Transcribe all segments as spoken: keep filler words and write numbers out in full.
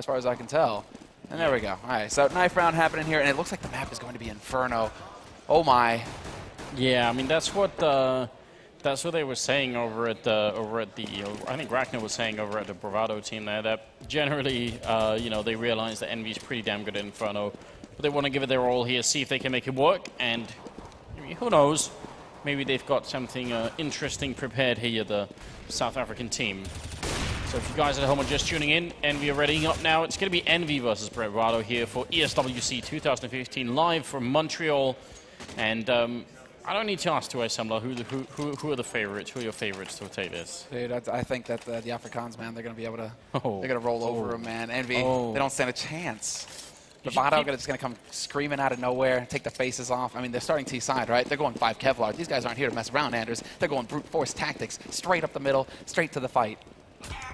as far as I can tell. And there we go. All right, so knife round happening here, and it looks like the map is going to be Inferno. Oh my. Yeah, I mean that's what uh, that's what they were saying over at uh, over at the I think Rakhno was saying over at the Bravado team there that generally uh, you know, they realize that Envy's pretty damn good at Inferno, but they want to give it their all here, see if they can make it work, and I mean, who knows? Maybe they've got something uh, interesting prepared here, the South African team. So if you guys at home are just tuning in, Envy are readying up now. It's going to be Envy versus Bravado here for E S W C two thousand fifteen live from Montreal. And um, I don't need to ask to Assembler, who, the, who, who, who are the favorites? Who are your favorites to take this? Dude, I, I think that the, the Afrikaans, man, they're going to be able to oh. they're going to roll oh. over them, man. Envy, oh. they don't stand a chance. Bravado is going to come screaming out of nowhere, take the faces off. I mean, they're starting T-side, right? They're going five Kevlar. These guys aren't here to mess around, Anders. They're going brute force tactics, straight up the middle, straight to the fight.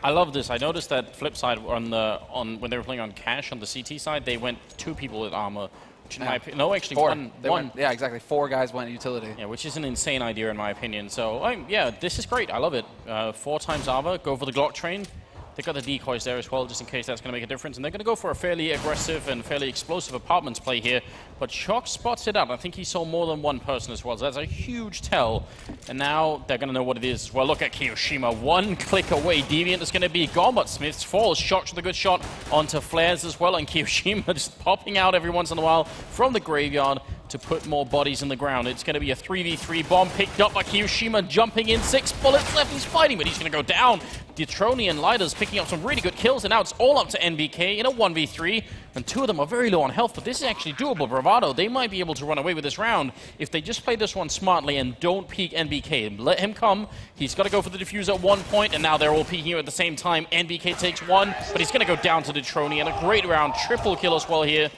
I love this. I noticed that Flipside on the on when they were playing on Cache on the C T side, they went two people at armor. Which in yeah. my opinion, no, actually Four. one. They one. Went, yeah, exactly. Four guys went utility. Yeah, which is an insane idea in my opinion. So I'm, yeah, this is great. I love it. Uh, four times armor. Go for the Glock train. They got the decoys there as well, just in case that's going to make a difference. And they're going to go for a fairly aggressive and fairly explosive apartments play here. But Shox spots it out. I think he saw more than one person as well. So that's a huge tell. And now they're going to know what it is. Well, look at Kioshima. One click away. Deviant is going to be gone, but Smith falls. Shox with a good shot onto Flares as well. And Kioshima just popping out every once in a while from the graveyard to put more bodies in the ground. It's going to be a three v three bomb picked up by Kioshima, jumping in. Six bullets left. He's fighting, but he's going to go down. Detrony and Lighters picking up some really good kills, and now it's all up to N B K in a one v three, and two of them are very low on health, but this is actually doable. Bravado, they might be able to run away with this round if they just play this one smartly and don't peek N B K. And let him come. He's got to go for the diffuser at one point, and now they're all peeking at the same time. N B K takes one, but he's going to go down to Detrony, and a great round. Triple kill as well here.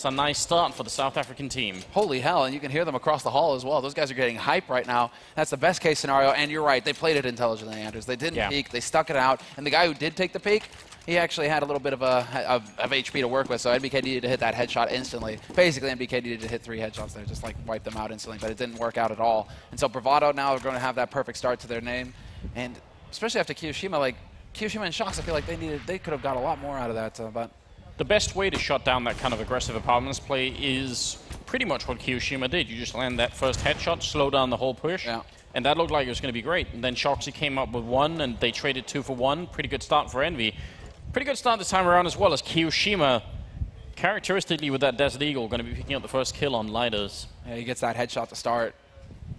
It's a nice start for the South African team. Holy hell, and you can hear them across the hall as well. Those guys are getting hype right now. That's the best case scenario, and you're right, they played it intelligently, Anders. They didn't yeah. peek, they stuck it out, and the guy who did take the peek, he actually had a little bit of, a, of, of H P to work with, so N B K needed to hit that headshot instantly. Basically, N B K needed to hit three headshots there, just like wipe them out instantly, but it didn't work out at all. And so Bravado now are going to have that perfect start to their name, and especially after Kioshima, like, Kioshima and Shox, I feel like they needed, they could have got a lot more out of that, uh, but... The best way to shut down that kind of aggressive apartments play is pretty much what Kioshima did. You just land that first headshot, slow down the whole push, yeah. and that looked like it was going to be great. And then Shoxy came up with one, and they traded two for one. Pretty good start for Envy. Pretty good start this time around as well, as Kioshima, characteristically with that Desert Eagle, going to be picking up the first kill on Lighters. Yeah, he gets that headshot to start.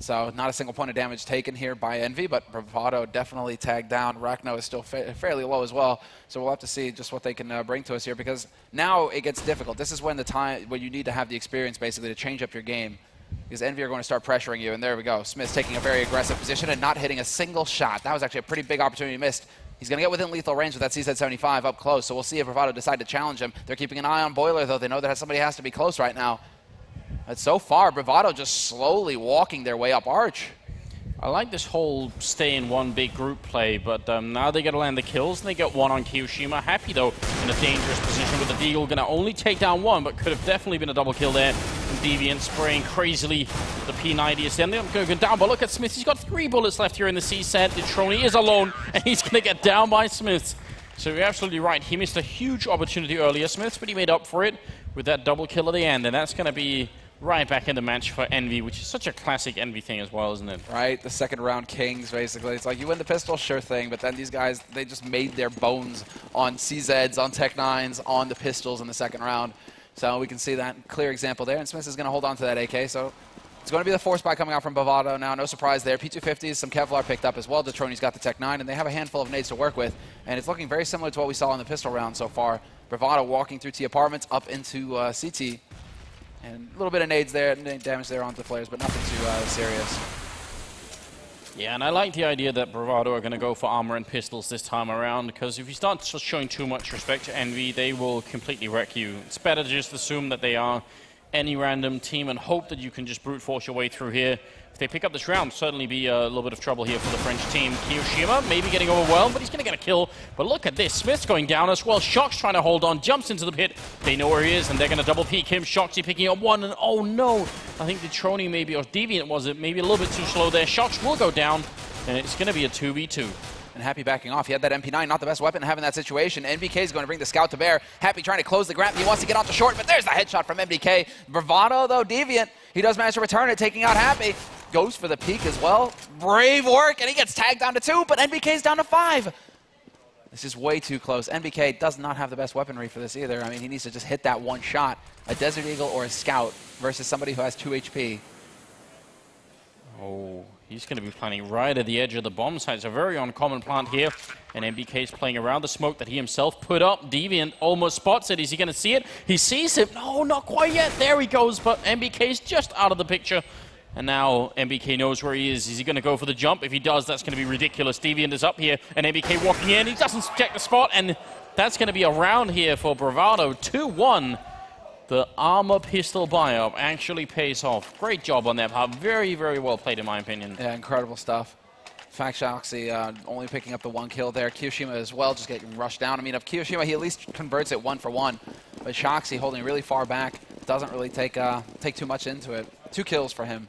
So not a single point of damage taken here by Envy, but Bravado definitely tagged down. Rakhno is still fa fairly low as well, so we'll have to see just what they can uh, bring to us here, because now it gets difficult. This is when the time when you need to have the experience, basically, to change up your game, because Envy are going to start pressuring you, and there we go. Smith's taking a very aggressive position and not hitting a single shot. That was actually a pretty big opportunity missed. He's going to get within lethal range with that C Z seventy-five up close, so we'll see if Bravado decide to challenge him. They're keeping an eye on Boiler, though. They know that somebody has to be close right now. But so far, Bravado just slowly walking their way up arch. I like this whole stay in one big group play, but um, now they got to land the kills, and they got one on Kioshima. Happy, though, in a dangerous position with the Deagle. Going to only take down one, but could have definitely been a double kill there. And Deviant spraying crazily the P ninety is down. They're going to go down, but look at Smith. He's got three bullets left here in the C-set. Detrony is alone, and he's going to get down by Smith. So you're absolutely right. He missed a huge opportunity earlier, Smith, but he made up for it with that double kill at the end, and that's going to be... right back in the match for Envy, which is such a classic Envy thing as well, isn't it? Right, the second round kings, basically. It's like, you win the pistol, sure thing, but then these guys, they just made their bones on C Zs, on Tech nines, on the pistols in the second round. So we can see that clear example there, and Smith is going to hold on to that A K, so it's going to be the force buy coming out from Bravado now, no surprise there. P two fifties, some Kevlar picked up as well. Detrony's got the Tech nine, and they have a handful of nades to work with, and it's looking very similar to what we saw in the pistol round so far. Bravado walking through T apartments up into uh, C T. And a little bit of nades there, damage there onto the Flares, but nothing too uh, serious. Yeah, and I like the idea that Bravado are going to go for armor and pistols this time around, because if you start just showing too much respect to Envy, they will completely wreck you. It's better to just assume that they are any random team and hope that you can just brute force your way through here. If they pick up this round, certainly be a little bit of trouble here for the French team. Kioshima maybe getting overwhelmed, but he's going to get a kill. But look at this. Smith's going down as well. Shox trying to hold on, jumps into the pit. They know where he is, and they're going to double peek him. Shoxy picking up one, and oh no. I think Detrony maybe, or Deviant was it, maybe a little bit too slow there. Shox will go down, and it's going to be a two v two. and Happy backing off. He had that M P nine, not the best weapon to have in that situation. N B K is going to bring the scout to bear. Happy trying to close the gap. He wants to get out to short, but there's the headshot from N B K. Bravado, though, Deviant, he does manage to return it, taking out Happy. Goes for the peak as well. Brave work, and he gets tagged down to two, but N B K's down to five. This is way too close. N B K does not have the best weaponry for this either. I mean, he needs to just hit that one shot. A Desert Eagle or a Scout versus somebody who has two H P. Oh, he's going to be planting right at the edge of the bomb site. It's a very uncommon plant here. And N B K's playing around the smoke that he himself put up. Deviant almost spots it. Is he going to see it? He sees it. No, not quite yet. There he goes, but N B K's just out of the picture. And now N B K knows where he is. Is he going to go for the jump? If he does, that's going to be ridiculous. Deviant is up here, and N B K walking in. He doesn't check the spot, and that's going to be a round here for Bravado. two one. The armor pistol buy-up actually pays off. Great job on that part. Very, very well played, in my opinion. Yeah, incredible stuff. Fact, Shoxy uh, only picking up the one kill there. Kioshima as well, just getting rushed down. I mean, of Kioshima, he at least converts it one for one. But Shoxy holding really far back. Doesn't really take, uh, take too much into it. Two kills for him.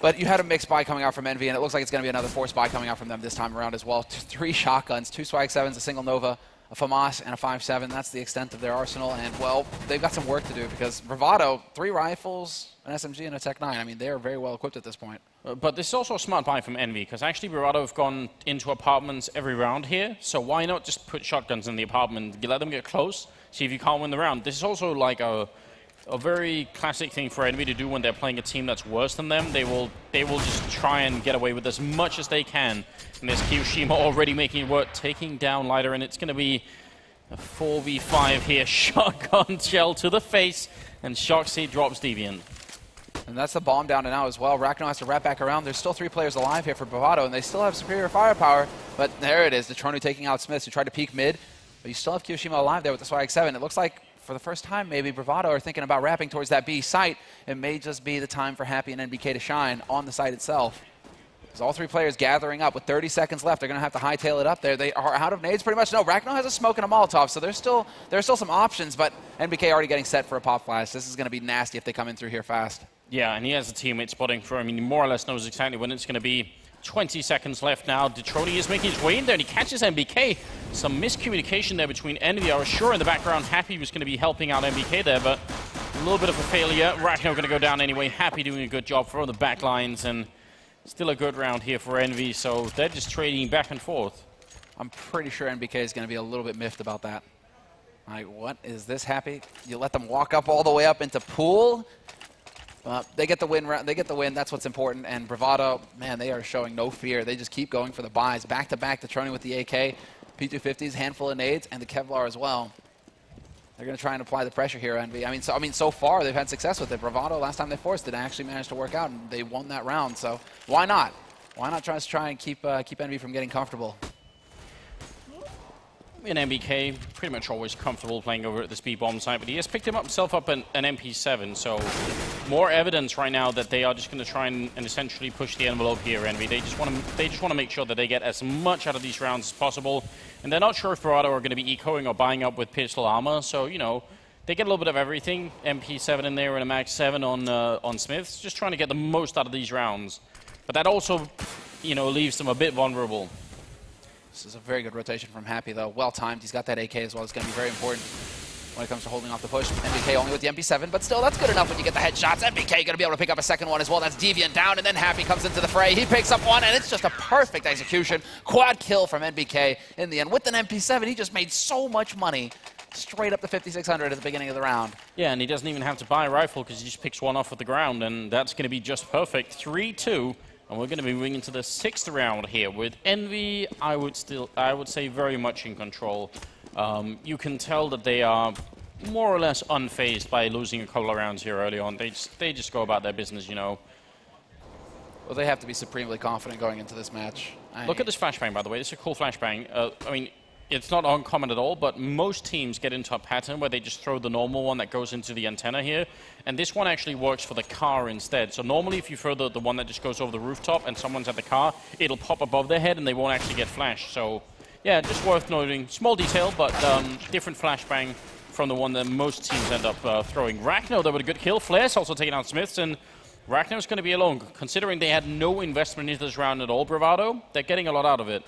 But you had a mixed buy coming out from Envy, and it looks like it's going to be another forced buy coming out from them this time around as well. T three shotguns, two Swag sevens, a single Nova, a FAMAS, and a five seven. That's the extent of their arsenal, and, well, they've got some work to do because Bravado, three rifles, an S M G, and a Tech nine. I mean, they are very well equipped at this point. But this is also a smart buy from Envy because actually Bravado have gone into apartments every round here, so why not just put shotguns in the apartment, let them get close, see if you can't win the round. This is also like a... A very classic thing for Envy to do when they're playing a team that's worse than them. They will they will just try and get away with as much as they can. And there's Kioshima already making it work, taking down Lighter, and it's going to be a four v five here. Shotgun shell to the face, and Shoxy drops Deviant. And that's the bomb down to now as well. Rakhno has to wrap back around. There's still three players alive here for Bravado, and they still have superior firepower. But there it is, Detrony taking out Smith, who tried to peek mid. But you still have Kioshima alive there with the Swag seven. It looks like for the first time, maybe Bravado are thinking about wrapping towards that B site. It may just be the time for Happy and N B K to shine on the site itself. There's all three players gathering up with thirty seconds left. They're going to have to hightail it up there. They are out of nades pretty much. No, Rakhno has a smoke and a Molotov, so there's still, there's still some options, but N B K already getting set for a pop flash. This is going to be nasty if they come in through here fast. Yeah, and he has a teammate spotting for him. He more or less knows exactly when it's going to be. twenty seconds left now. Detrony is making his way in there, and he catches N B K. Some miscommunication there between Envy. I was sure in the background Happy was going to be helping out N B K there, but a little bit of a failure. Rakhno going to go down anyway. Happy doing a good job from the back lines, and still a good round here for Envy, so they're just trading back and forth. I'm pretty sure N B K is going to be a little bit miffed about that. Like, what is this, Happy? You let them walk up all the way up into pool? Uh, they get the win. They get the win. That's what's important. And Bravado, man, they are showing no fear. They just keep going for the buys. Back to back, Detrony with the A K, P two fifties, handful of nades, and the Kevlar as well. They're going to try and apply the pressure here, Envy. I mean, so I mean, so far they've had success with it. Bravado, last time they forced it, actually managed to work out, and they won that round. So why not? Why not try to try and keep uh, keep Envy from getting comfortable? In N B K, pretty much always comfortable playing over at the speed bomb site, but he has picked him up, himself up an, an M P seven, so more evidence right now that they are just going to try and, and essentially push the envelope here, Envy. They just want to they just want to make sure that they get as much out of these rounds as possible, and they're not sure if Bravado are going to be ecoing or buying up with pistol armor, so, you know, they get a little bit of everything. M P seven in there and a Max seven on, uh, on Smiths, just trying to get the most out of these rounds. But that also, you know, leaves them a bit vulnerable. This is a very good rotation from Happy, though. Well-timed. He's got that A K as well. It's going to be very important when it comes to holding off the push. N B K only with the M P seven, but still, that's good enough when you get the headshots. N B K going to be able to pick up a second one as well. That's Deviant down, and then Happy comes into the fray. He picks up one, and it's just a perfect execution. Quad kill from N B K in the end. With an M P seven, he just made so much money. Straight up to fifty-six hundred at the beginning of the round. Yeah, and he doesn't even have to buy a rifle because he just picks one off of the ground, and that's going to be just perfect. three two. And we're going to be moving into the sixth round here with Envy. I would still, I would say, very much in control. Um, you can tell that they are more or less unfazed by losing a couple of rounds here early on. They just, they just go about their business, you know. Well, they have to be supremely confident going into this match. I Look at this flashbang, by the way. This is a cool flashbang. Uh, I mean, it's not uncommon at all, but most teams get into a pattern where they just throw the normal one that goes into the antenna here, and this one actually works for the car instead. So normally if you throw the, the one that just goes over the rooftop and someone's at the car, it'll pop above their head and they won't actually get flashed. So yeah, just worth noting. Small detail, but um, different flashbang from the one that most teams end up uh, throwing. Rakhno, though, with a good kill. Flares also taking out Smiths, and Rakhno's going to be alone, considering they had no investment into this round at all, Bravado. They're getting a lot out of it.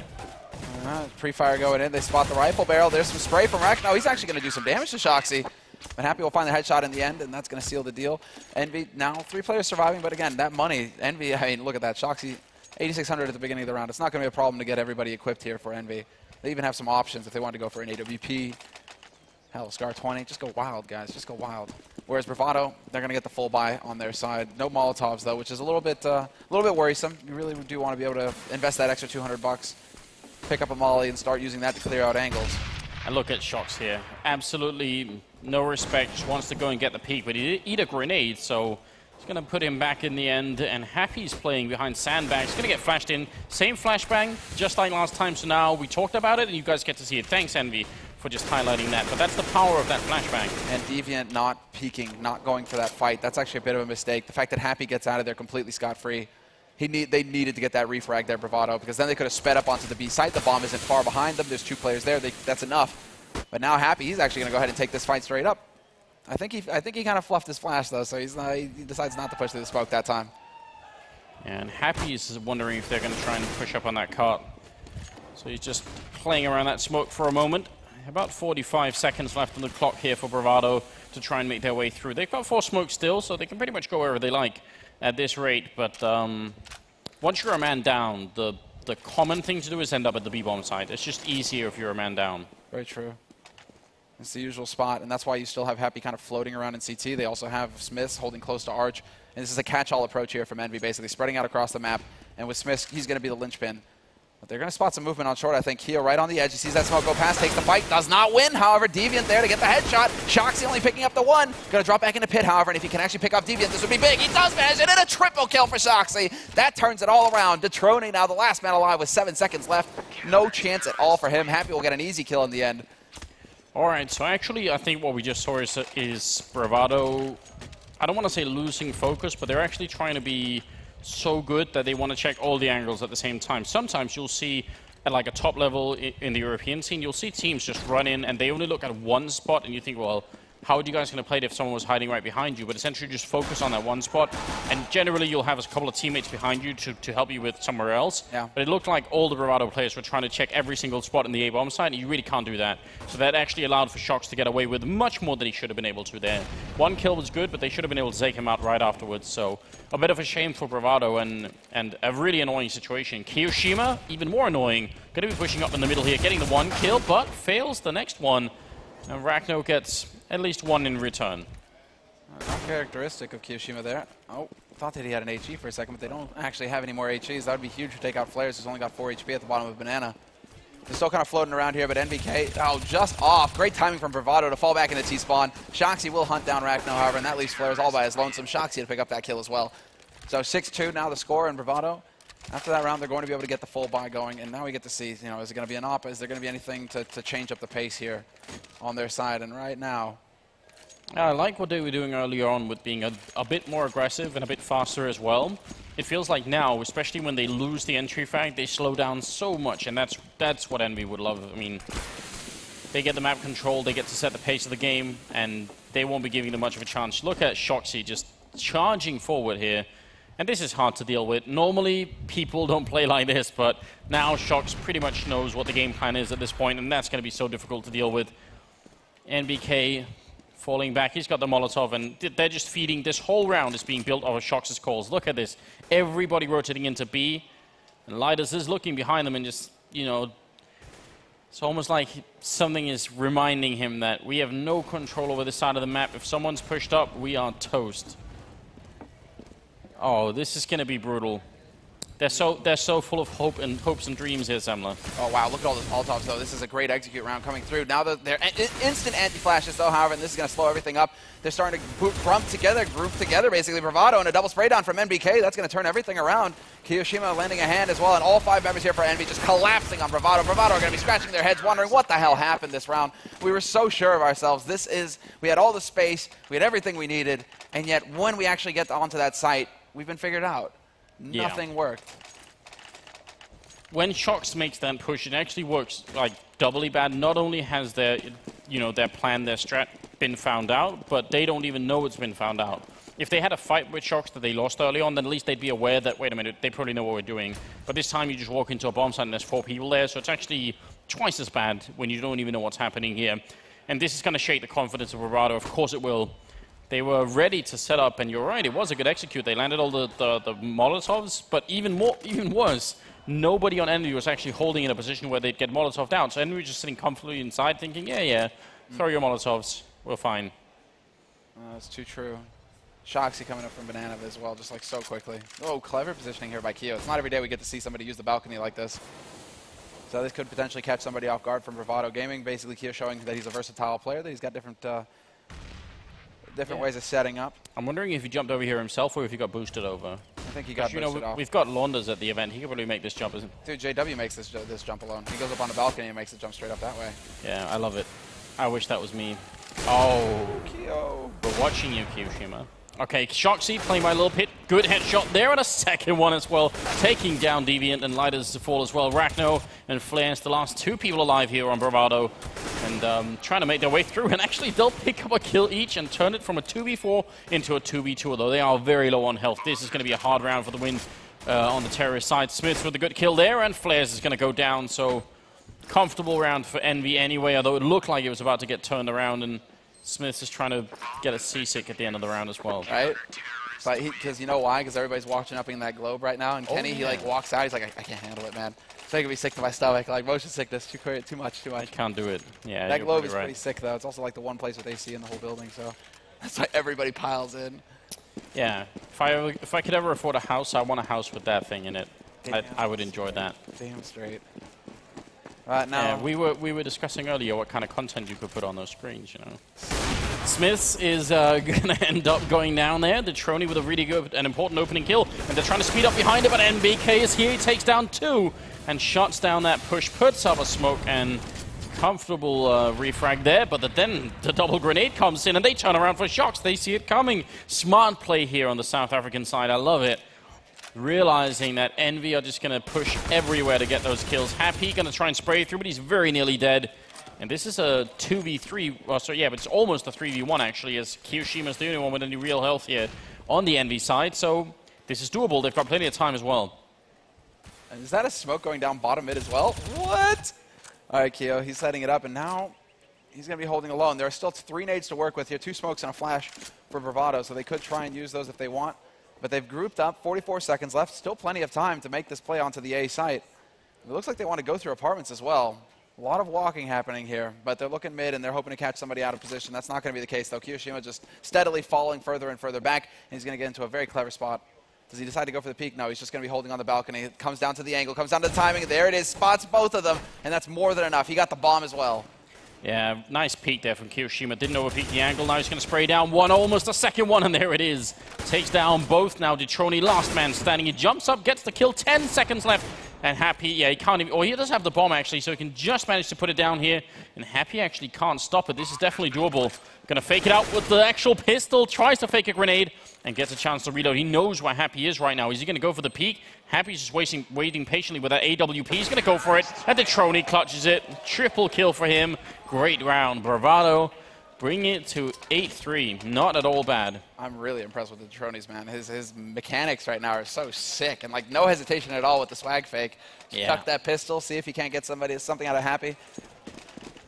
Uh, Pre-fire going in. They spot the rifle barrel. There's some spray from Rakhno. He's actually going to do some damage to Shoxy. But Happy will find the headshot in the end, and that's going to seal the deal. Envy now three players surviving, but again, that money. Envy, I mean, look at that. Shoxy, eighty-six hundred at the beginning of the round. It's not going to be a problem to get everybody equipped here for Envy. They even have some options if they want to go for an A W P. Hell, Scar twenty. Just go wild, guys. Just go wild. Whereas Bravado, they're going to get the full buy on their side. No Molotovs, though, which is a little bit uh, a little bit worrisome. You really do want to be able to invest that extra two hundred bucks, pick up a molly, and start using that to clear out angles. And look at Shox here. Absolutely no respect. Just wants to go and get the peek, but he did eat a grenade, so it's going to put him back in the end. And Happy's playing behind sandbags. Going to get flashed in. Same flashbang, just like last time. So now we talked about it, and you guys get to see it. Thanks, Envy, for just highlighting that. But that's the power of that flashbang. And Deviant not peeking, not going for that fight. That's actually a bit of a mistake. The fact that Happy gets out of there completely scot-free. He need, they needed to get that refrag there, Bravado, because then they could have sped up onto the B site. The bomb isn't far behind them. There's two players there. They, that's enough. But now Happy, he's actually going to go ahead and take this fight straight up. I think he, I think he kind of fluffed his flash, though, so he's not, he decides not to push through the smoke that time. And Happy is wondering if they're going to try and push up on that cart. So he's just playing around that smoke for a moment. About forty-five seconds left on the clock here for Bravado to try and make their way through. They've got four smokes still, so they can pretty much go wherever they like at this rate. But um, once you're a man down, the, the common thing to do is end up at the B-bomb side. It's just easier if you're a man down. Very true. It's the usual spot, and that's why you still have Happy kind of floating around in C T. They also have Smith holding close to Arch. And this is a catch-all approach here from Envy, basically spreading out across the map. And with Smith, he's going to be the linchpin. But they're going to spot some movement on short, I think. Keo right on the edge. He sees that smoke go past, takes the fight, does not win. However, Deviant there to get the headshot. Shoxy only picking up the one. Going to drop back into pit, however, and if he can actually pick up Deviant, this would be big. He does manage it, and a triple kill for Shoxy. That turns it all around. Detrony now the last man alive with seven seconds left. No chance at all for him. Happy will get an easy kill in the end. All right, so actually, I think what we just saw is, is Bravado, I don't want to say losing focus, but they're actually trying to be so good that they want to check all the angles at the same time. Sometimes you'll see at like a top level in the European scene, you'll see teams just run in and they only look at one spot and you think, well, how are you guys going to play it if someone was hiding right behind you? But essentially just focus on that one spot and generally you'll have a couple of teammates behind you to, to help you with somewhere else. Yeah. But it looked like all the Bravado players were trying to check every single spot in the A-bomb side and you really can't do that. So that actually allowed for Shox to get away with much more than he should have been able to there. One kill was good, but they should have been able to take him out right afterwards. So a bit of a shame for Bravado and, and a really annoying situation. Kioshima, even more annoying, going to be pushing up in the middle here, getting the one kill, but fails the next one. And Rakhno gets at least one in return. Not characteristic of Kioshima there. Oh, thought that he had an HE for a second, but they don't actually have any more HEs. That would be huge to take out Flares, who's only got four H P at the bottom of Banana. They're still kind of floating around here, but N B K, oh, just off. Great timing from Bravado to fall back into T-spawn. Shoxy will hunt down Rakhno, however, and that leaves Flares all by his lonesome. Shoxy to pick up that kill as well. So six two now the score, and Bravado, after that round, they're going to be able to get the full buy going, and now we get to see, you know, is it going to be an op? Is there going to be anything to, to change up the pace here on their side? And right now, I like what they were doing earlier on with being a, a bit more aggressive and a bit faster as well. It feels like now, especially when they lose the entry frag, they slow down so much, and that's that's what Envy would love. I mean, they get the map control, they get to set the pace of the game, and they won't be giving them much of a chance. Look at Shoxy just charging forward here. And this is hard to deal with. Normally, people don't play like this, but now Shox pretty much knows what the game plan is at this point, and that's going to be so difficult to deal with. N B K falling back. He's got the Molotov, and they're just feeding. This whole round is being built over Shox's calls. Look at this. Everybody rotating into B, and Lighters is looking behind them and just, you know, it's almost like something is reminding him that we have no control over this side of the map. If someone's pushed up, we are toast. Oh, this is going to be brutal. They're so they're so full of hope and hopes and dreams here, Assembler. Oh, wow. Look at all those Molotovs, though. This is a great execute round coming through. Now they're instant anti-flashes, though, however, and this is going to slow everything up. They're starting to group together, group together, basically. Bravado and a double spray down from N B K. That's going to turn everything around. Kioshima landing a hand as well, and all five members here for Envy just collapsing on Bravado. Bravado are going to be scratching their heads, wondering what the hell happened this round. We were so sure of ourselves. This is, we had all the space, we had everything we needed, and yet when we actually get onto that site, we've been figured out. Nothing yeah. worked. When Shox makes that push, it actually works like doubly bad. Not only has their, you know, their plan, their strat been found out, but they don't even know it's been found out. if they had a fight with Shox that they lost early on, then at least they'd be aware that, wait a minute, they probably know what we're doing. But this time you just walk into a bomb site and there's four people there, so it's actually twice as bad when you don't even know what's happening here. And this is going to shake the confidence of Bravado, of course it will. They were ready to set up, and you're right, it was a good execute. They landed all the, the, the Molotovs, but even more, even worse, nobody on Envy was actually holding in a position where they'd get Molotov down. So Envy was just sitting comfortably inside thinking, yeah, yeah, throw your Molotovs, we're fine. Uh, that's too true. Shoxy coming up from Banana as well, just like so quickly. Oh, clever positioning here by Keo. It's not every day we get to see somebody use the balcony like this. So this could potentially catch somebody off guard from Bravado Gaming. Basically, Keo showing that he's a versatile player, that he's got different... Uh, Different yeah. ways of setting up. I'm wondering if he jumped over here himself or if he got boosted over. I think he got you boosted know, off. We've got Launders at the event. He could probably make this jump. Isn't Dude, J W makes this, ju this jump alone. He goes up on the balcony and makes the jump straight up that way. Yeah, I love it. I wish that was me. Oh. Keo. We're watching you, Kioshima. Okay, Shoxy playing by Lil Pit. Good headshot there and a second one as well. Taking down Deviant and Lighters to fall as well. Rakhno and Flares, the last two people alive here on Bravado. And um, trying to make their way through. And actually, they'll pick up a kill each and turn it from a two v four into a two v two. Although they are very low on health. This is going to be a hard round for the win uh, on the terrorist side. Smith with a good kill there and Flares is going to go down. So, comfortable round for Envy anyway. Although it looked like it was about to get turned around and... Smith is trying to get a seasick at the end of the round as well. Right? But he, because you know why? Because everybody's watching up in that globe right now, and oh, Kenny, yeah. he like walks out, he's like, I, I can't handle it, man. It's making me sick to my stomach, like motion sickness, too, too much, too much. I can't do it. Yeah, that globe is right. pretty sick, though. It's also like the one place with A C in the whole building, so that's why everybody piles in. Yeah, if I, if I could ever afford a house, I want a house with that thing in it. I, I would enjoy that. Damn straight. Right now. Yeah, we were we were discussing earlier what kind of content you could put on those screens, you know. Smiths is uh, going to end up going down there. Detrony with a really good and important opening kill, and they're trying to speed up behind it, but N B K is here. He takes down two and shuts down that push, puts up a smoke and comfortable uh, refrag there. But the, then the double grenade comes in, and they turn around for Shox. They see it coming. Smart play here on the South African side. I love it. Realizing that Envy are just going to push everywhere to get those kills. Happy going to try and spray through, but he's very nearly dead. And this is a two v three, well, so yeah, but it's almost a three v one actually, as Kyoshima's the only one with any real health here on the Envy side, so this is doable. They've got plenty of time as well. And is that a smoke going down bottom mid as well? What? All right, Keo, he's setting it up, and now he's going to be holding alone. There are still three nades to work with here, two smokes and a flash for Bravado, so they could try and use those if they want. But they've grouped up, forty-four seconds left, still plenty of time to make this play onto the A site. It looks like they want to go through apartments as well. A lot of walking happening here, but they're looking mid and they're hoping to catch somebody out of position. That's not going to be the case, though. Kioshima just steadily falling further and further back, and he's going to get into a very clever spot. Does he decide to go for the peak? No, he's just going to be holding on the balcony. It comes down to the angle, comes down to the timing. There it is, spots both of them, and that's more than enough. He got the bomb as well. Yeah, nice peek there from Kioshima. Didn't overpeak the angle. Now he's going to spray down one, almost a second one, and there it is. Takes down both now. Detrony, last man standing. He jumps up, gets the kill. Ten seconds left. And Happy, yeah, he can't even... Or he does have the bomb, actually, so he can just manage to put it down here. And Happy actually can't stop it. This is definitely doable. Going to fake it out with the actual pistol. Tries to fake a grenade and gets a chance to reload. He knows where Happy is right now. Is he going to go for the peak? Happy's just waiting, waiting patiently with that A W P. He's going to go for it. And Detrony clutches it. Triple kill for him. Great round. Bravado. Bring it to eight three. Not at all bad. I'm really impressed with the Detronies, man. His his mechanics right now are so sick, and like no hesitation at all with the swag fake. Just yeah. Tuck that pistol, see if you can't get somebody something out of Happy.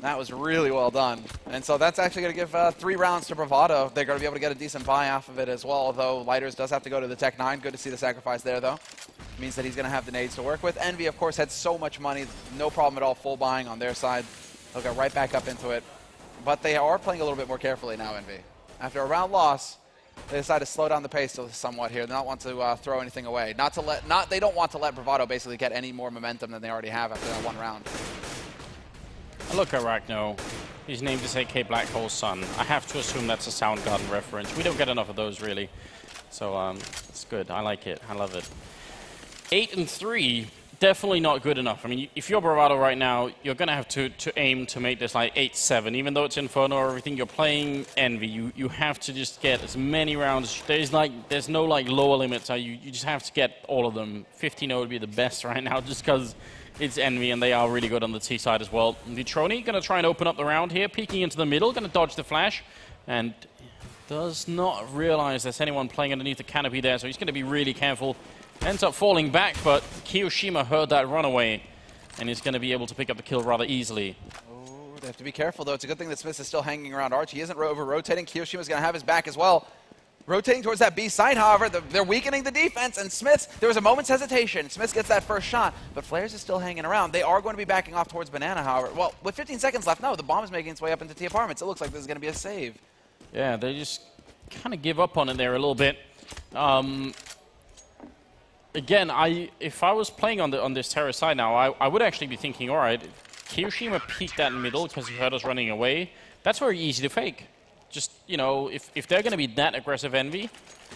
That was really well done. And so that's actually going to give uh, three rounds to Bravado. They're going to be able to get a decent buy off of it as well, although Lighters does have to go to the Tech nine. Good to see the sacrifice there, though. It means that he's going to have the nades to work with. Envy, of course, had so much money. No problem at all full buying on their side. They'll get right back up into it. But they are playing a little bit more carefully now, Envy. After a round loss, they decide to slow down the pace somewhat here. They don't want to uh, throw anything away. Not to let, not they don't want to let Bravado basically get any more momentum than they already have after that one round. Look at Rakhno. He's named as A K Black Hole Sun. I have to assume that's a Soundgarden reference. We don't get enough of those really, so um, it's good. I like it. I love it. Eight and three. Definitely not good enough. I mean, if you're Bravado right now, you're going to have to to aim to make this like eight seven. Even though it's Inferno or everything, you're playing Envy. You you have to just get as many rounds. There's like there's no like lower limits. You, you just have to get all of them. fifteen oh would be the best right now just because it's Envy and they are really good on the T side as well. Detrony going to try and open up the round here, peeking into the middle, going to dodge the flash. And Does not realize there's anyone playing underneath the canopy there, so he's going to be really careful. Ends up falling back, but Kioshima heard that runaway, and he's going to be able to pick up the kill rather easily. Oh, they have to be careful, though. It's a good thing that Smith is still hanging around Arch. He isn't over-rotating. Kiyoshima's going to have his back as well. Rotating towards that B side, however, the, they're weakening the defense, and Smith, there was a moment's hesitation. Smith gets that first shot, but Flares is still hanging around. They are going to be backing off towards Banana, however. Well, with fifteen seconds left, no, the bomb is making its way up into T Apartments. It looks like this is going to be a save. Yeah, they just kind of give up on it there a little bit. Um, again, I if I was playing on the on this Terra side now, I, I would actually be thinking, all right, Kioshima peeked that middle because he heard us running away. That's very easy to fake. Just, you know, if, if they're going to be that aggressive, Envy,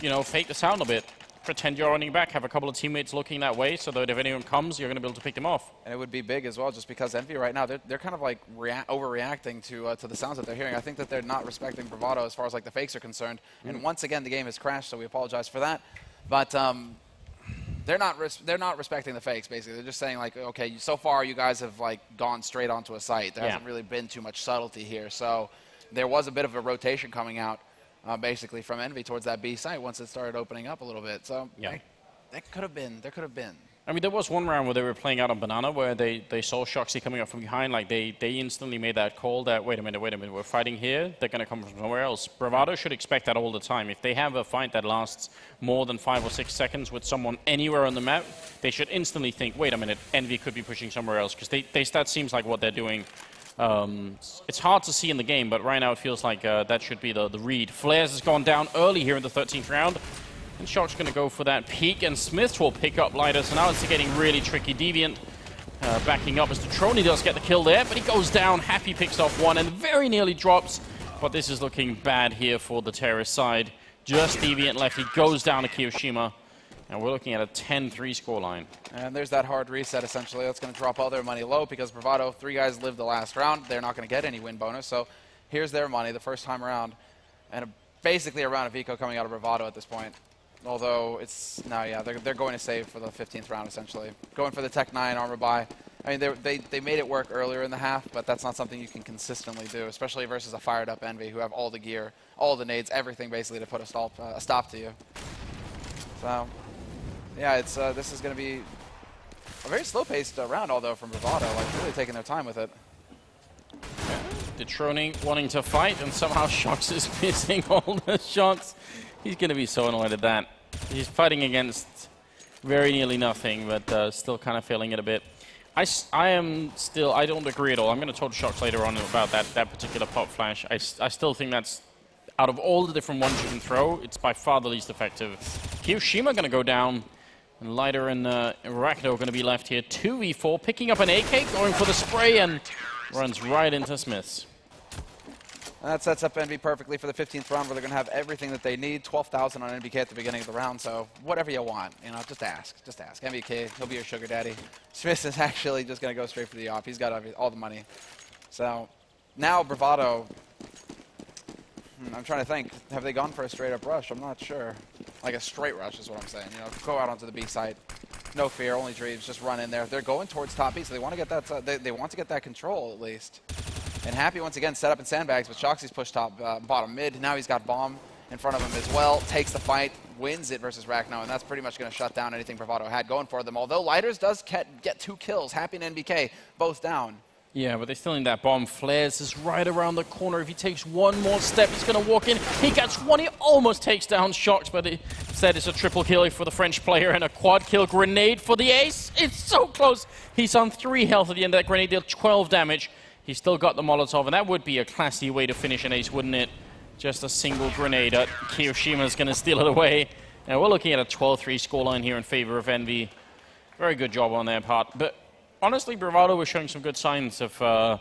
you know, fake the sound a bit. Pretend you're running back, have a couple of teammates looking that way so that if anyone comes, you're going to be able to pick them off. And it would be big as well just because Envy right now, they're, they're kind of like rea overreacting to, uh, to the sounds that they're hearing. I think that they're not respecting Bravado as far as like the fakes are concerned. Mm. And once again, the game has crashed, so we apologize for that. But um, they're, not res they're not respecting the fakes, basically. They're just saying like, okay, so far you guys have like gone straight onto a site. There yeah. hasn't really been too much subtlety here, so... There was a bit of a rotation coming out, uh, basically, from Envy towards that B site once it started opening up a little bit. So yeah. I, that could have been. There could have been. I mean, there was one round where they were playing out on Banana where they, they saw Shoxy coming up from behind. Like, they, they instantly made that call that, wait a minute, wait a minute, we're fighting here. They're going to come from somewhere else. Bravado should expect that all the time. If they have a fight that lasts more than five or six seconds with someone anywhere on the map, they should instantly think, wait a minute, Envy could be pushing somewhere else. Because they, they, that seems like what they're doing. Um, it's hard to see in the game, but right now it feels like uh, that should be the, the read. Flares has gone down early here in the thirteenth round. And Shock's going to go for that peak, and Smith will pick up Lighters. So now it's getting really tricky. Deviant uh, backing up as Detrony does get the kill there, but he goes down. Happy picks off one and very nearly drops. But this is looking bad here for the Terrorist side. Just Deviant left. He goes down to Kioshima. And we're looking at a ten three scoreline. And there's that hard reset, essentially. That's going to drop all their money low because Bravado, three guys lived the last round. They're not going to get any win bonus. So here's their money the first time around. And a, basically a round of eco coming out of Bravado at this point. Although it's, no, yeah, they're, they're going to save for the fifteenth round, essentially. Going for the Tech nine armor buy. I mean, they, they, they made it work earlier in the half, but that's not something you can consistently do, especially versus a fired-up Envy who have all the gear, all the nades, everything basically to put a stop, uh, a stop to you. So... Yeah, it's, uh, this is going to be a very slow-paced uh, round, although, from Bravado. Like, really taking their time with it. Yeah. Detrony wanting to fight, and somehow Shox is missing all the shots. He's going to be so annoyed at that. He's fighting against very nearly nothing, but uh, still kind of feeling it a bit. I, s I am still... I don't agree at all. I'm going to talk to Shox later on about that, that particular pop flash. I, s I still think that's... Out of all the different ones you can throw, it's by far the least effective. Kioshima going to go down. And Lighter and uh, Rakhno are going to be left here. two v four, picking up an A K, going for the spray, and runs right into Smith's. And that sets up Envy perfectly for the fifteenth round, where they're going to have everything that they need. twelve thousand on N B K at the beginning of the round, so whatever you want, you know, just ask. Just ask. N B K, he'll be your sugar daddy. Smith is actually just going to go straight for the op. He's got all the money. So now Bravado... I'm trying to think. Have they gone for a straight-up rush? I'm not sure. Like a straight rush is what I'm saying. You know, go out onto the B side. No fear, only dreams. Just run in there. They're going towards top B, so they want to get that. Uh, they, they want to get that control at least. And Happy once again set up in sandbags, but Shoxy's pushed top uh, bottom mid. Now he's got bomb in front of him as well. Takes the fight, wins it versus Rakhno, and that's pretty much going to shut down anything Bravado had going for them. Although Lighters does get, get two kills. Happy and N B K both down. Yeah, but they're still in that bomb. Flares is right around the corner. If he takes one more step, he's going to walk in. He gets one. He almost takes down Shox, but he said it's a triple kill for the French player and a quad kill grenade for the ace. It's so close. He's on three health at the end of that grenade deal, twelve damage. He's still got the Molotov, and that would be a classy way to finish an ace, wouldn't it? Just a single grenade. Uh, Kiyoshima's going to steal it away. And we're looking at a twelve three scoreline here in favor of Envy. Very good job on their part. But... honestly, Bravado was showing some good signs of, uh,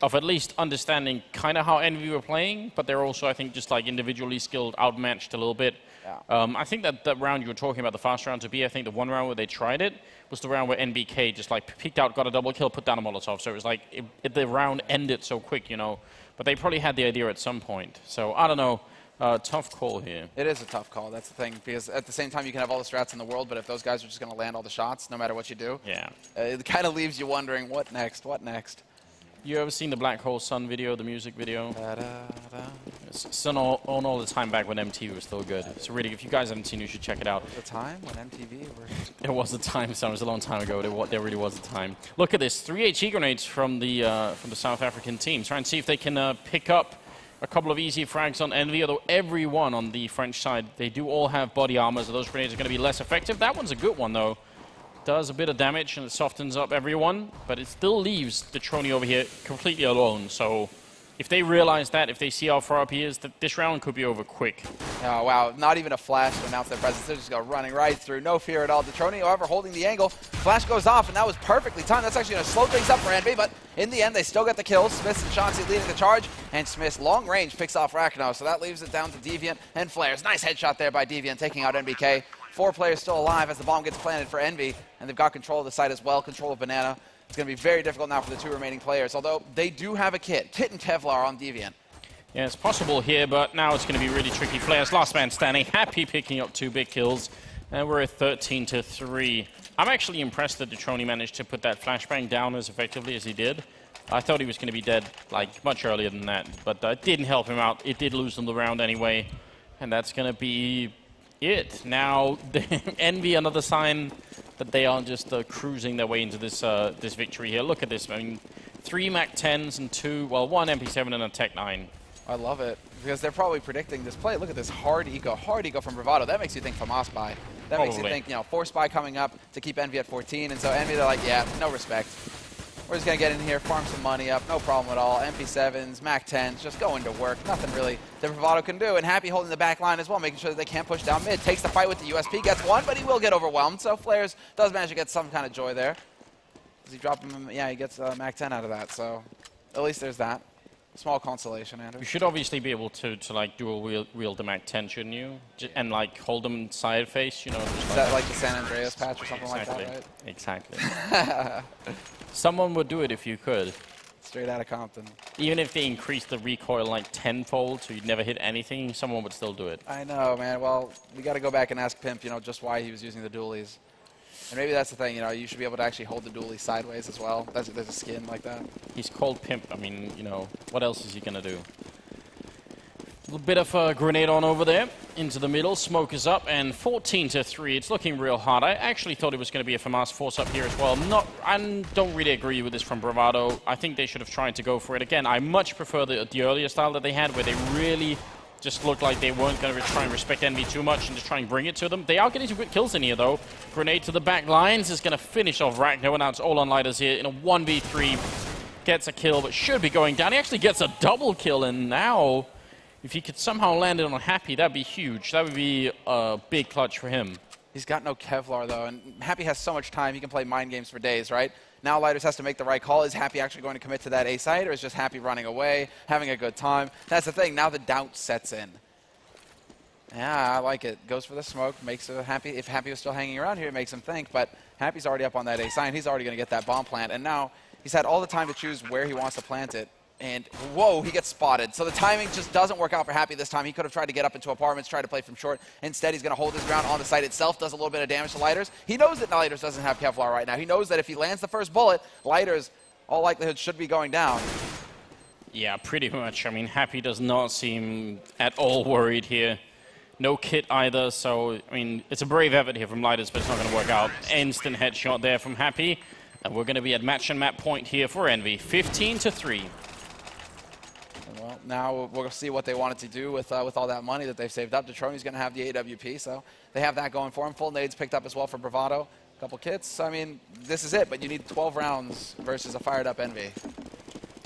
of at least understanding kind of how Envy were playing, but they're also, I think, just like individually skilled, outmatched a little bit. Yeah. Um, I think that that round you were talking about, the fast round to be, I think the one round where they tried it was the round where N B K just like peeked out, got a double kill, put down a Molotov. So it was like it, it, the round ended so quick, you know. But they probably had the idea at some point. So I don't know. Uh, tough call here. It is a tough call, that's the thing, because at the same time you can have all the strats in the world, but if those guys are just going to land all the shots, no matter what you do, yeah, uh, it kind of leaves you wondering, what next, what next? You ever seen the Black Hole Sun video, the music video? Da, da, da. It's sun all, on all the time back when M T V was still good. So really, if you guys haven't seen it, you should check it out. The time when M T V were... There was a time, so it was a long time ago, but it, there really was a time. Look at this, three H E grenades from the, uh, from the South African team. Try and see if they can uh, pick up a couple of easy frags on Envy, although everyone on the French side, they do all have body armor, so those grenades are going to be less effective. That one's a good one, though. Does a bit of damage and it softens up everyone, but it still leaves Detrony over here completely alone. So if they realize that, if they see how far up he is, that this round could be over quick. Oh wow, not even a flash to announce their presence. They're just go running right through, no fear at all. Detrony, however, holding the angle. Flash goes off, and that was perfectly timed. That's actually gonna slow things up for Envy, but in the end, they still got the kills. Smith and Chauncey leading the charge, and Smith long range picks off Rakhno, so that leaves it down to Deviant and Flares. Nice headshot there by Deviant, taking out N B K. Four players still alive as the bomb gets planted for Envy, and they've got control of the site as well, control of Banana. It's going to be very difficult now for the two remaining players, although they do have a kit. Kit and Kevlar on Deviant. Yeah, it's possible here, but now it's going to be really tricky. Flares, last man standing, Happy picking up two big kills, and we're at thirteen to three. I'm actually impressed that Detrony managed to put that flashbang down as effectively as he did. I thought he was going to be dead, like, much earlier than that, but uh, it didn't help him out. It did lose him the round anyway, and that's going to be... it. Now, Envy, another sign that they aren't just uh, cruising their way into this uh, this victory here. Look at this. I mean, three Mac tens and two, well, one M P seven and a Tech nine. I love it, because they're probably predicting this play. Look at this hard eco, hard eco from Bravado. That makes you think Famas buy. That probably. Makes you think, you know, four spy coming up to keep Envy at fourteen. And so Envy, they're like, yeah, no respect. We're just going to get in here, farm some money up, no problem at all. M P sevens, Mac tens, just going to work. Nothing really that Bravado can do. And Happy holding the back line as well, making sure that they can't push down mid. Takes the fight with the U S P, gets one, but he will get overwhelmed. So Flares does manage to get some kind of joy there. Does he drop him? Yeah, he gets uh, Mac ten out of that. So at least there's that. Small consolation, Anders. You should obviously be able to, to like, dual wield, wield the Mac ten, shouldn't you? J yeah. And, like, hold them side face, you know? Just is like that like the San Andreas patch or something exactly. like that, right? Exactly. Someone would do it if you could. Straight out of Compton. Even if they increased the recoil, like, tenfold, so you'd never hit anything, someone would still do it. I know, man. Well, we got to go back and ask Pimp, you know, just why he was using the dualies. And maybe that's the thing, you know, you should be able to actually hold the dually sideways as well. That's, there's a skin like that. He's called Pimp. I mean, you know, what else is he going to do? A little bit of a grenade on over there. Into the middle. Smoke is up. And fourteen to three. It's looking real hard. I actually thought it was going to be a FAMAS force up here as well. Not, I don't really agree with this from Bravado. I think they should have tried to go for it again. I much prefer the, the earlier style that they had, where they really... just looked like they weren't going to try and respect Envy too much and just try and bring it to them. They are getting some good kills in here, though. Grenade to the back lines is going to finish off Rakhno, and now it's all on Lighters here in a one v three. Gets a kill, but should be going down. He actually gets a double kill, and now if he could somehow land it on Happy, that'd be huge. That would be a big clutch for him. He's got no Kevlar, though, and Happy has so much time. He can play mind games for days, right? Now Lighters has to make the right call. Is Happy actually going to commit to that A site, or is just Happy running away, having a good time? That's the thing. Now the doubt sets in. Yeah, I like it. Goes for the smoke, makes it Happy. If Happy was still hanging around here, it makes him think, but Happy's already up on that A site. He's already going to get that bomb plant, and now he's had all the time to choose where he wants to plant it. And whoa, he gets spotted. So the timing just doesn't work out for Happy this time. He could have tried to get up into apartments, tried to play from short. Instead, he's going to hold his ground on the site itself, does a little bit of damage to Lighters. He knows that Lighters doesn't have Kevlar right now. He knows that if he lands the first bullet, Lighters, all likelihood, should be going down. Yeah, pretty much. I mean, Happy does not seem at all worried here. No kit either, so, I mean, it's a brave effort here from Lighters, but it's not going to work out. Instant headshot there from Happy. And we're going to be at match and map point here for Envy. fifteen to three. Well, now we'll see what they wanted to do with uh, with all that money that they've saved up. Detrony's going to have the A W P, so they have that going for him. Full nades picked up as well for Bravado. A couple kits. I mean, this is it, but you need twelve rounds versus a fired-up Envy.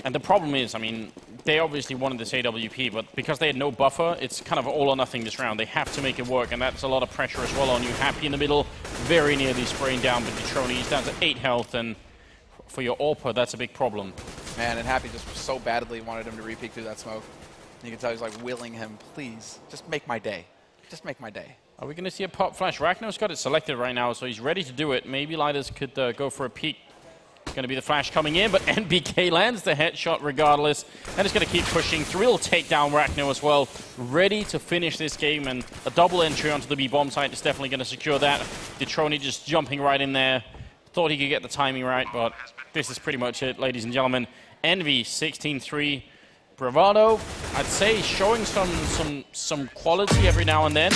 And the problem is, I mean, they obviously wanted this A W P, but because they had no buffer, it's kind of all or nothing this round. They have to make it work, and that's a lot of pressure as well on you. Happy in the middle, very nearly spraying down, but Detrony, he's down to eight health, and for your AWPer, that's a big problem. Man, and Happy just so badly wanted him to re-peek through that smoke. And you can tell he's like willing him, please, just make my day. Just make my day. Are we going to see a pop flash? Rakhno's got it selected right now, so he's ready to do it. Maybe Lighters could uh, go for a peek. It's going to be the flash coming in, but N B K lands the headshot regardless. And it's going to keep pushing. Thrill take down Rakhno as well. Ready to finish this game, and a double entry onto the B-bomb site is definitely going to secure that. Detrony just jumping right in there. Thought he could get the timing right, but this is pretty much it, ladies and gentlemen. Envy sixteen three. Bravado, I'd say, showing some some some quality every now and then,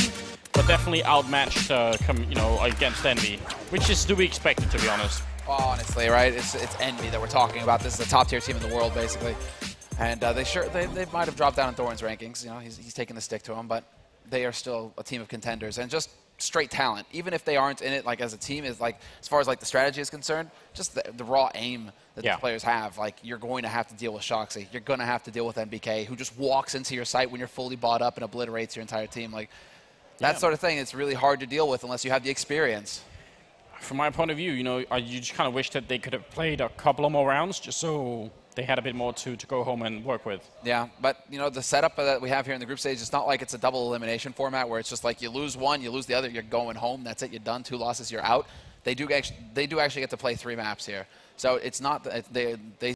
but definitely outmatched, uh, com you know, against Envy, which is to be expected, to be honest. Oh, honestly, right? It's, it's Envy that we're talking about. This is the top-tier team in the world, basically, and uh, they sure they, they might have dropped down in Thorne's rankings. You know, he's he's taking the stick to him, but they are still a team of contenders and just straight talent. Even if they aren't in it, like as a team, is like as far as like the strategy is concerned, just the, the raw aim that yeah. the players have. Like you're going to have to deal with Shoxy. You're going to have to deal with N B K, who just walks into your site when you're fully bought up and obliterates your entire team. Like that yeah. sort of thing, it's really hard to deal with unless you have the experience. From my point of view, you know, I, you just kind of wish that they could have played a couple of more rounds just so they had a bit more to, to go home and work with. Yeah, but, you know, the setup that we have here in the group stage, it's not like it's a double elimination format where it's just like you lose one, you lose the other, you're going home, that's it, you're done, two losses, you're out. They do actually, they do actually get to play three maps here. So it's not, they, they